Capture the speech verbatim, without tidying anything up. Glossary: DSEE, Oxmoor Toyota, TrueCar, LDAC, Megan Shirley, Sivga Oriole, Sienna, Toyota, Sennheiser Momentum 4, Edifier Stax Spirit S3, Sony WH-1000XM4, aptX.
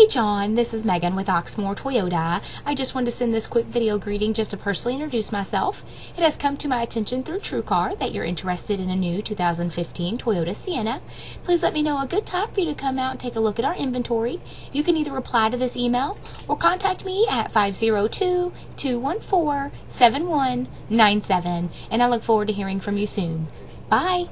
Hey John, this is Megan with Oxmoor Toyota. I just wanted to send this quick video greeting just to personally introduce myself. It has come to my attention through TrueCar that you're interested in a new two thousand fifteen Toyota Sienna. Please let me know a good time for you to come out and take a look at our inventory. You can either reply to this email or contact me at five zero two, two one four, seven one nine seven, and I look forward to hearing from you soon. Bye!